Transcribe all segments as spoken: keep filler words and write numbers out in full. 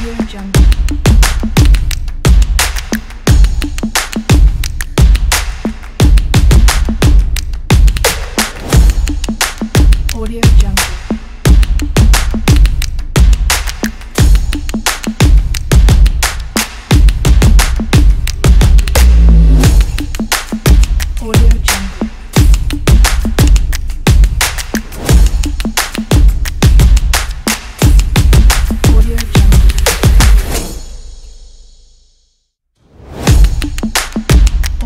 AudioJungle. AudioJungle. AudioJungle. AudioJungle. AudioJungle. AudioJungle. AudioJungle. AudioJungle. AudioJungle. AudioJungle. AudioJungle. AudioJungle. AudioJungle. AudioJungle. AudioJungle. AudioJungle. AudioJungle.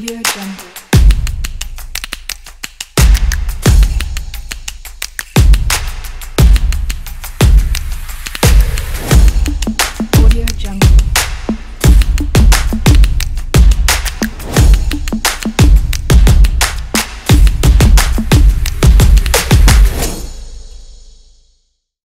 AudioJungle.